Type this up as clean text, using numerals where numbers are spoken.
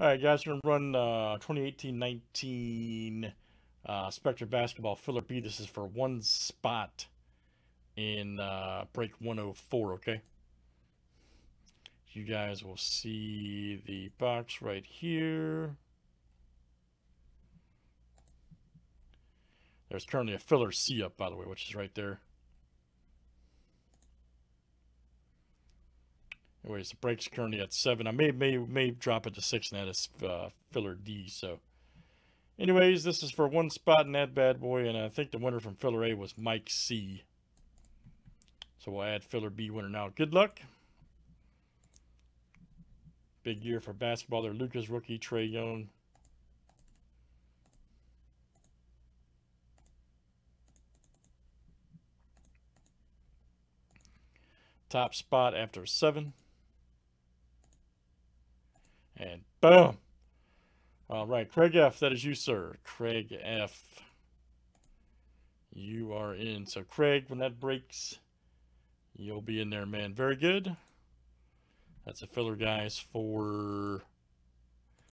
All right, guys, we're going to run 2018-19 Spectra Basketball Filler B. This is for one spot in break 104, okay? You guys will see the box right here. There's currently a Filler C up, by the way, which is right there. Anyways, the break's currently at 7. I may drop it to 6, and that is Filler D. So, anyways, this is for one spot in that bad boy, and I think the winner from Filler A was Mike C. So we'll add Filler B winner now. Good luck. Big year for basketball there. Lucas rookie, Trae Young. Top spot after 7. And boom! All right, Craig F., that is you, sir. Craig F., you are in. So, Craig, when that breaks, you'll be in there, man. Very good. That's a filler, guys, for